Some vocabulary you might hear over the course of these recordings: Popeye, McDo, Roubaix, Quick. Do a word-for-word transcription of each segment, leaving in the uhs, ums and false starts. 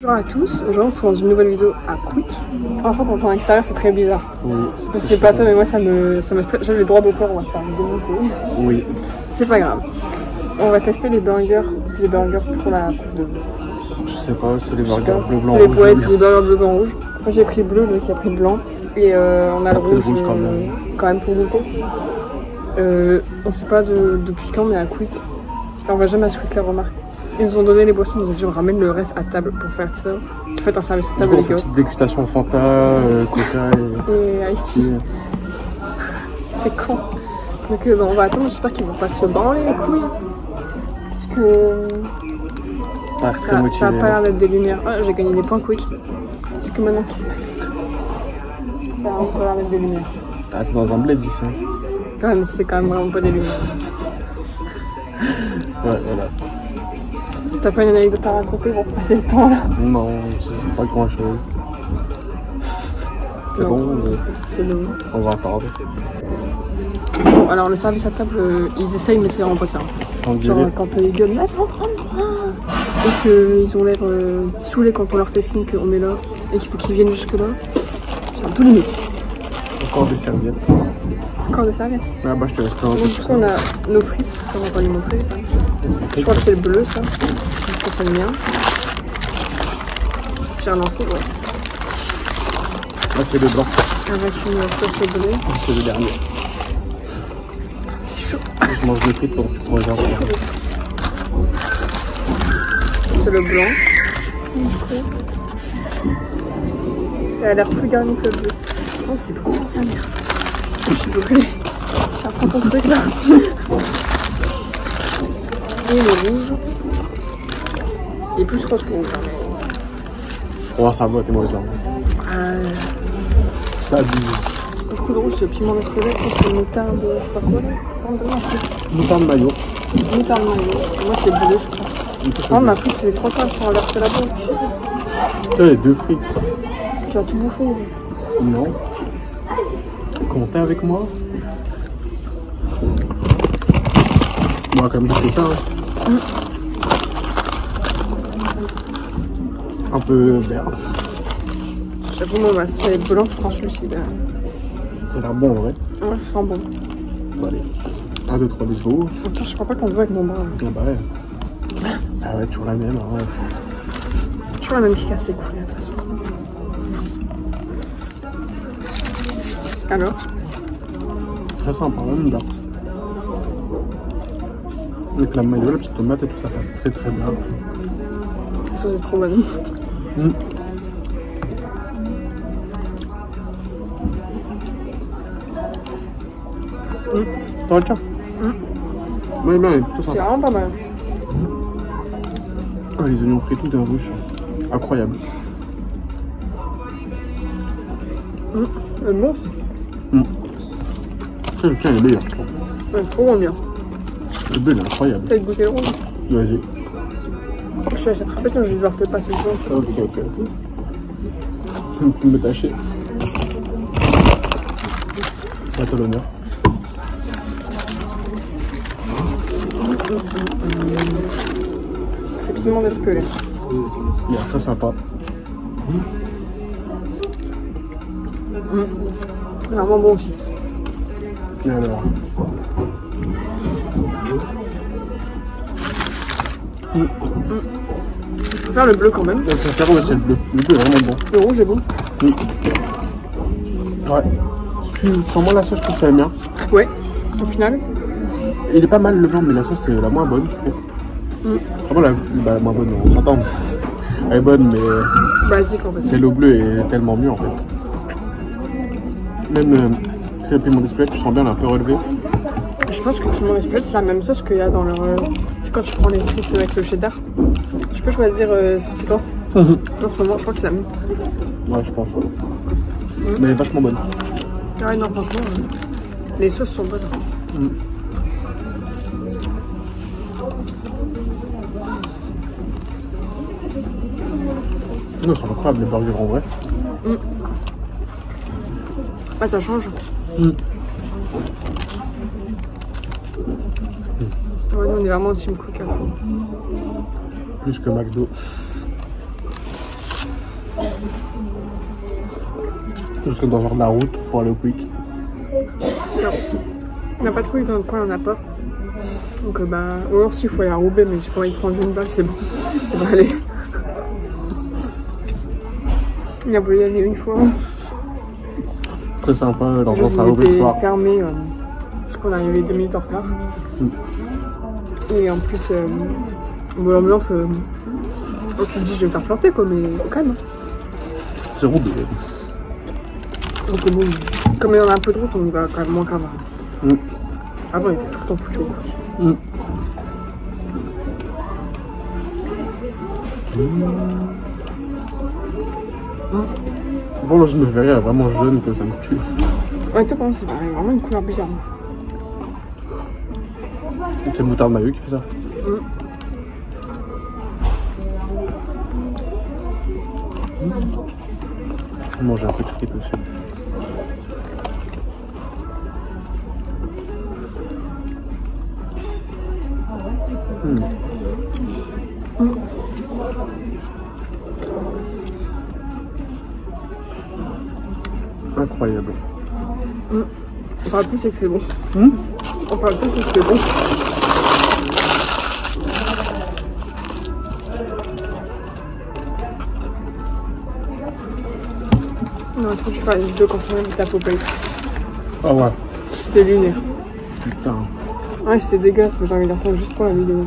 Bonjour à tous, aujourd'hui on se retrouve dans une nouvelle vidéo à Quick. En fait, quand on est à l'extérieur, c'est très bizarre. Oui. Je sais pas toi, mais moi ça me, ça me stresse. J'ai les droits d'auteur, on va se faire démonter. Oui. C'est pas grave. On va tester les burgers. C'est les burgers pour la. Je sais pas, c'est les burgers bleu blanc rouge. Ouais, c'est les burgers bleu blanc rouge. Moi j'ai pris le bleu, donc il a pris le blanc. Et euh, on a le rouge, rouge quand, même. quand même pour goûter. Euh, on sait pas de, depuis quand, mais à Quick. On va jamais à ce Quick, la remarque. Ils nous ont donné les boissons, ils nous ont dit on ramène le reste à table pour faire ça. Faites un service à table, les gars. Petite dégustation Fanta, euh, Coca et Ice Tea. C'est con. Donc euh, on va attendre, j'espère qu'ils vont pas se branler les couilles. Parce que... Ah, ça, très motivé, ça a pas l'air d'être des lumières. Ah, j'ai gagné des points Quick. C'est que maintenant qu'ils se... Ça a encore l'air d'être des lumières. Ah, t'es dans un bled ici. Ouais, mais c'est quand même vraiment pas des lumières. Ouais, voilà. Si t'as pas une anecdote à raconter pour passer le temps là. Non, c'est pas grand chose. C'est bon, mais... c'est bon. On va attendre. Bon, alors le service à table, euh, ils essayent, mais c'est vraiment pas ça. Genre, quand euh, ils gueulent, c'est en train et qu'ils euh, ont l'air euh, saoulés quand on leur fait signe qu'on est là et qu'il faut qu'ils viennent jusque là, c'est un peu limite. Encore des serviettes. Encore des serviettes. Ah bah je te laisse pas. Donc du coup on a nos frites, on va pas les montrer. Je crois que c'est le bleu ça. Ça c'est le mien. J'ai relancé, ouais. Là c'est le blanc. Avec une sauce bleue. C'est le dernier. C'est chaud. Je mange des frites pour que tu pourras les avoir. C'est le blanc. Du coup. Elle a l'air plus garnie que le bleu. Oh, c'est bon, ça merde. Je suis brûlée. Ça prend ton truc là. Et le rouge. Il est plus rose que rouge. Oh, ça va, t'es moi là. Euh. Ça abuse. Le coup de rouge, c'est piment d'Escovette, c'est moutarde. Moutarde maillot. Moutarde maillot. Moi, c'est bleu, je crois. Ah, ma frite, c'est les trois quarts, on va leur faire la boue. Ça, les deux frites. Tu as tout bouffé. Non. Comptez avec moi. Moi, bon, quand même, c'est ça. Hein. Mm. Un peu vert. J'avoue, moi, si elle est blanche, je prends celui-ci. Ça a l'air bon, en vrai. Ouais, ça sent bon. Bon, allez. un, deux, trois, let's go. Attends, je crois pas qu'on le voit avec mon bras. Ah, bah ouais. Ah, ouais, toujours la même. Hein, ouais. Toujours la même qui casse les couilles, de toute façon. Alors, très sympa, même là. Avec la maillot, la petite tomate et tout, ça passe très très bien. La sauce est trop bonne. Mmh. Mmh. Ça va, tiens. Mmh. Oui, bien, oui, tout ça. C'est vraiment pas mal. Ah, les oignons frits, tout est ruche. Incroyable. Mmh. Elle est bon. Mmh. Tiens, tiens, elle est meilleure, je crois. Elle est trop bonne, bien. Le bleu, il est incroyable. T'as goûté le rouge? Vas-y. Je suis assez attrapée, sinon je vais devoir te passer le temps. Ok, ok, ok. Je vais me tâcher. À toi l'honneur. C'est piment d'Espelette. Il est très sympa. Mmh. Vraiment bon aussi. Et alors mmh. Mmh. Je préfère le bleu quand même. Ouais, c'est le bleu. Le bleu est vraiment bon. Le rouge est bon. Mmh. Ouais. Sans moi la sauce, je trouve que c'est bien. Ouais. Au final. Il est pas mal le blanc, mais la sauce c'est la moins bonne. Mmh. Vraiment la, bah, la moins bonne, on s'entend. Elle est bonne, mais. Basique en fait. C'est l'eau bleue est tellement mieux en fait. Même euh, c'est le piment d'Espelette, tu sens bien, on a un peu relevé. Je pense que le piment d'Espelette, c'est la même sauce qu'il y a dans leur. Euh... C'est quand tu prends les frites avec le cheddar. Je sais pas, je vais te dire euh, ce que tu penses. En ce moment, je crois que c'est la même. Ouais, je pense. Mmh. Mais elle est vachement bonne. Ah ouais, non, franchement, euh, les sauces sont bonnes. Mmh. Non, c'est incroyable les burgers en vrai. Mmh. Ah, ça change. Mmh. Ouais, nous, on est vraiment au team Quick à fond. Plus que McDo. parce que dans genre la route pour aller au Quick. Ça. On n'a pas trouvé dans le coin, on n'a pas. Donc bah, ou alors s'il faut aller à Roubaix, mais j'ai pas envie de prendre une balle, c'est bon. C'est pas aller. Il a voulu y aller une fois. Très sympa, l'ambiance à Roubaix le soir. C'était fermé, euh, parce qu'on est arrivé deux minutes en retard. Mm. Et en plus, euh, bon, l'ambiance, euh, oh, tu te dis je vais me faire planter quoi, mais au calme. C'est Roubaix. Donc bon, comme il y en a un peu de route, on y va quand même moins qu'avant. Mm. Ah bon, il était tout le temps foutu. Mm. Mm. Bon, là, je me verrais vraiment jeune que ça me tue. Ouais, toi, comment c'est pareil, vraiment une couleur bizarre. C'est le moutarde maillot qui fait ça. Mm. Mm. Manger un peu de frites aussi. Mmh. Mmh. Incroyable. Mmh. On parle plus et c'est bon. Mmh. On parle plus et c'est bon. Non, je trouve que je parlais de quand on a mis la popée. Ah ouais. C'était lunaire. Putain. Ouais, c'était dégueulasse, mais j'ai envie de retrouver juste pour la vidéo.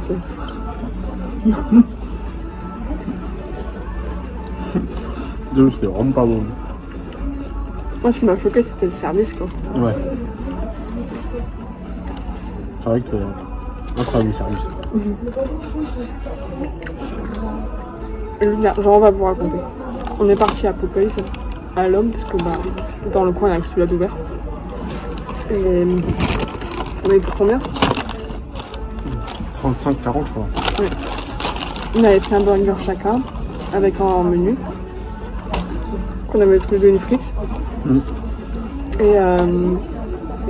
Deux, c'était vraiment pas bon. Moi, ce qui m'a choqué, c'était le service, quoi. Ouais. C'est vrai que c'est incroyable le service. Mmh. Genre, on va vous raconter. On est parti à Popeye, à l'homme, parce que bah, dans le coin, il y a un soulade ouvert. Et on est pour combien? trente-cinq quarante quoi. Oui. On avait pris un burger chacun avec un menu. On avait tous les deux une frite. Mm. Et euh,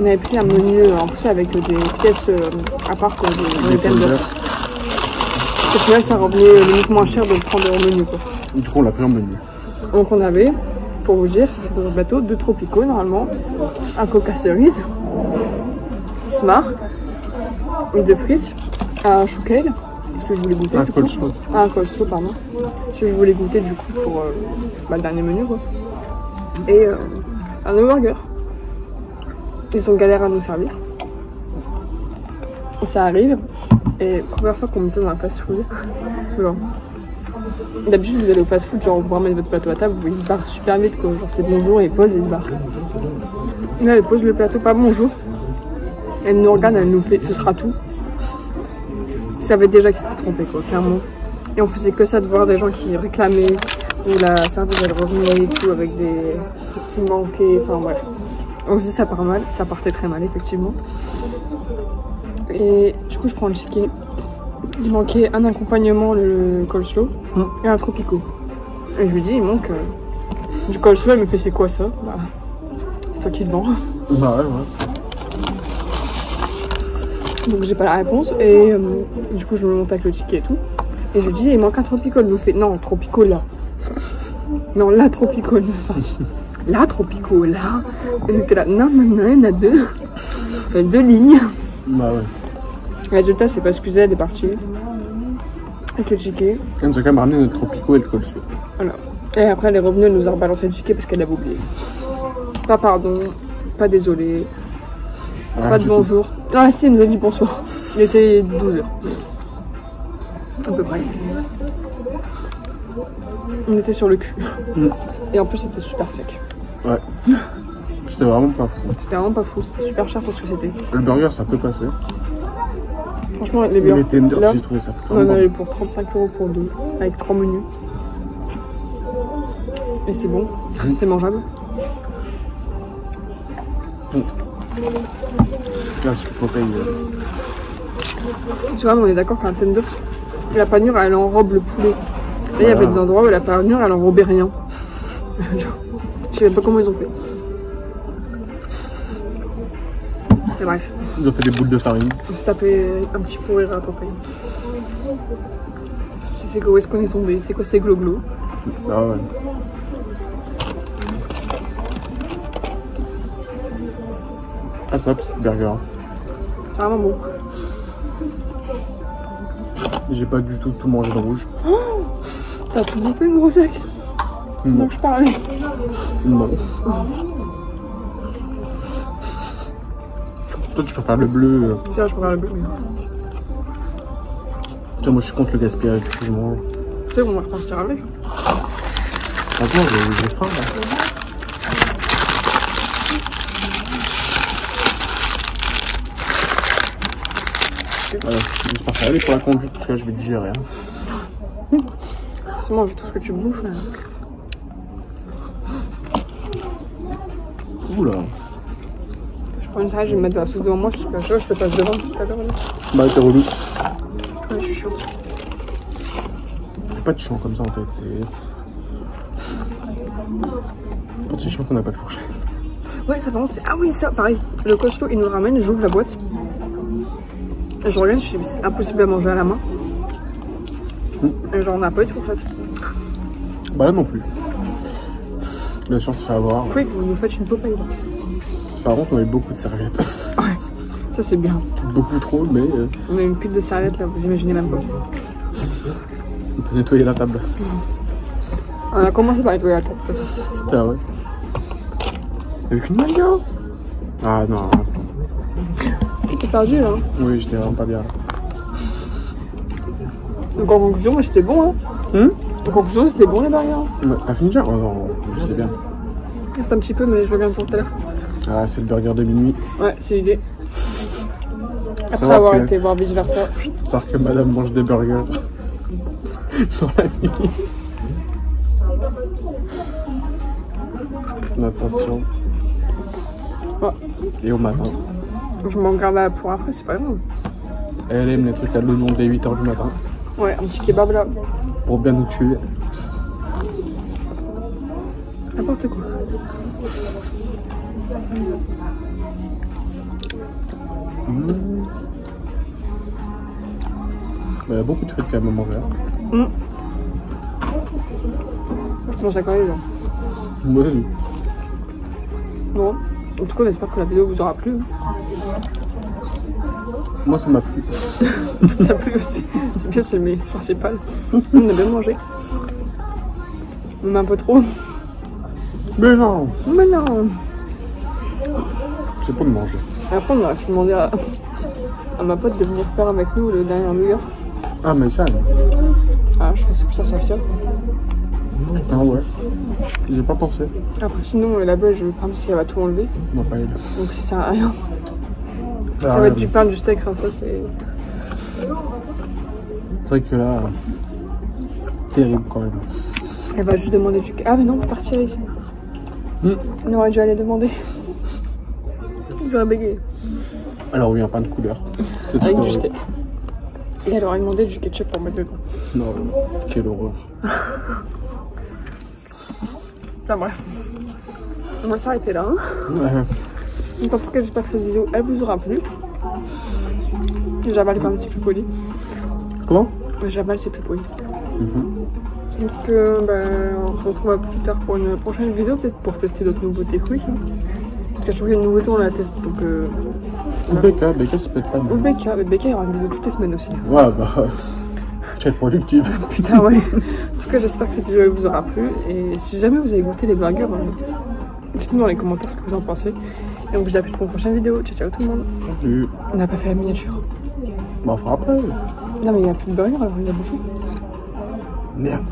on avait pris un menu en plus avec des pièces euh, à part quoi, des thèmes de. Parce que là ça revenait limite moins cher de prendre en menu quoi. Du coup on l'a pris en menu. Donc on avait, pour vous dire, dans le bateau, deux tropicaux normalement, un coca cerise, Smart, une de frites, un chou kale, parce que je voulais goûter. Un coleslaw. Ah, un coleslaw, pardon. Parce que je voulais goûter du coup pour euh, bah, le dernier menu, quoi. Et euh, un hamburger. Ils ont galéré à nous servir. Ça arrive. Et première fois qu'on met ça dans un fast-food. D'habitude, vous allez au fast-food, genre vous ramenez votre plateau à table, vous ils se barrent super vite, quoi. Genre c'est bonjour et pause et ils se barrent. Là, ils posent le plateau, pas bonjour. Elle nous regarde, elle nous fait, ce sera tout. Ils savaient déjà qu'ils s'étaient trompés, quoi, clairement. Et on faisait que ça de voir des gens qui réclamaient, ou la serveuse elle revenait et tout, avec des trucs qui manquaient, enfin bref. On se dit ça part mal, ça partait très mal, effectivement. Et du coup, je prends le ticket. Il manquait un accompagnement, le coleslaw, mmh. et un tropico. Et je lui dis, il manque euh, du coleslaw, elle me fait, c'est quoi ça? Bah, c'est toi qui te vends. Bah ouais, ouais. Donc j'ai pas la réponse et euh, du coup je me monte avec le ticket et tout. Et je lui dis il manque un tropicole, nous fait non tropico là. Non la tropicole ça. La tropico là. Elle était là, non non non, il y en a deux. Il y a deux lignes. Bah ouais. Résultat c'est pas excusé, elle est partie. Avec le ticket. Elle nous a quand même ramené notre tropico et le colsé. Voilà. Et après elle est revenue, elle nous a rebalancé le ticket parce qu'elle avait oublié. Pas pardon, pas désolé. Ah, pas de bonjour. Coup. Ah si, elle nous a dit bonsoir. Il était douze heures. À peu près. On était sur le cul. Mm. Et en plus, c'était super sec. Ouais. C'était vraiment pas fou. C'était vraiment pas fou. C'était super cher pour ce que c'était. Le burger, ça peut passer. Franchement, les burgers. Les tenders, là, si j'ai trouvé ça. On en avait pour trente-cinq euros pour deux. Avec trois menus. Et c'est bon. Mm. C'est mangeable. Mm. Là, je peux payer. Tu vois, on est d'accord qu'un tender, la panure elle enrobe le poulet. Là, il voilà. y avait des endroits où la panure elle enrobait rien. Je sais même pas comment ils ont fait. Et bref. Ils ont fait des boules de farine. On s'est tapé un petit pot rire à Popeye. C'est quoi, où est-ce qu'on est tombé? C'est quoi ces gloglo? Ah ouais. Attrape ce burger. Ah maman. J'ai pas du tout tout mangé de rouge. Oh, t'as tout bouffé le gros sac? Non. Donc je parle. Non. Toi tu préfères le bleu. Si, je préfère le bleu. Tiens, moi je suis contre le gaspillage, du coup je mange. Tu sais, on va repartir avec. Attends, j'ai faim là. Voilà, j'espère que ça va aller pour la conduite parce que là je vais digérer. Hein. C'est bon, vu tout ce que tu bouffes là. Oula. Je prends une salade, je vais me mettre de la soude devant moi, je suis pas chaud, je te passe devant tout à l'heure. Bah t'es relou. Ouais, je suis chaud. C'est pas de chiant comme ça en fait, c'est. C'est chiant qu'on n'a pas de fourchette. Ouais, ça par contre, c'est. Ah oui, ça, pareil. Le costaud il nous ramène, j'ouvre la boîte. Je regarde, je sais que c'est impossible à manger à la main. Mmh. Et genre, on n'a pas eu de fourchette. Bah là non plus. Bien sûr, on se fait avoir. Quick, vous nous faites une Popeye. Par contre, on avait beaucoup de serviettes. Ouais, ça c'est bien. Beaucoup trop, mais... Euh... On a une pile de serviettes là, vous imaginez même pas. On peut nettoyer la table. Mmh. On a commencé par nettoyer la table. Ah ouais. Avec une mangue. Ah non. T'es perdu là. Oui, j'étais vraiment pas bien. Donc en conclusion, moi c'était bon. Hein. Hum en conclusion, c'était bon les barrières. T'as fini déjà? Oh non, je sais bien. Reste un petit peu, mais je reviens pour tout à l'heure. Ah, c'est le burger de minuit. Ouais, c'est l'idée. Après avoir que... été voir vice versa. Ça que madame mange des burgers. Dans la nuit. Attention. Ouais. Et au matin. Je m'en garde là pour après, c'est pas grave. Elle aime les trucs à l'oignon dès huit heures du matin. Ouais, un petit kebab là. Pour bien nous tuer. N'importe quoi. Mmh. Il y a beaucoup de trucs quand même à manger. Mmh. Bon, ça quand même là. Oui. Non. En tout cas, j'espère que la vidéo vous aura plu. Moi, ça m'a plu. Ça m'a plu aussi. C'est bien, c'est le principal. On a bien mangé. On a un peu trop. Mais non. Mais non. C'est pas de manger. Après, on aurait pu demander à... à ma pote de venir faire avec nous le dernier hamburger. Ah, mais ça. Ah, je pensais que ça s'affirme. Ah ouais, j'ai pas pensé. Après sinon la belle, je pense qu'elle va tout enlever. Non, pas elle. Donc si ça sert à rien. Ça va être du pain, du steak, enfin ça c'est... C'est vrai que là, terrible quand même. Elle va juste demander du... Ah mais non, faut partir ici. Mm. On aurait dû aller demander. Ils auraient bégayé. Alors oui, un pain de couleur. Avec du steak. Et elle aurait demandé du ketchup pour mettre dedans. Non, quelle horreur. Enfin bref, on va s'arrêter là. Hein. Ouais. Donc en tout cas, j'espère que cette vidéo elle vous aura plu. J'avale quand même, c'est plus poli. Comment? J'avale, c'est plus poli. Mm-hmm. Donc euh, bah, on se retrouve plus tard pour une prochaine vidéo, peut-être pour tester d'autres nouveautés Quick. Hein. Parce que je trouve qu'il y a une nouveauté, on la teste. Donc, euh, ou Becca, Becca ça peut être pas mal. Ou Becca, mais Becca il y aura une vidéo toutes les semaines aussi. Ouais bah... Être productive. Putain ouais. En tout cas j'espère que cette vidéo vous aura plu et si jamais vous avez goûté les burgers, dites-nous dans les commentaires ce que vous en pensez et on vous dit à plus pour une prochaine vidéo. Ciao ciao tout le monde. Salut. On n'a pas fait la miniature. Bah on fera après. Non mais il n'y a plus de burgers alors il a bouffé. Merde.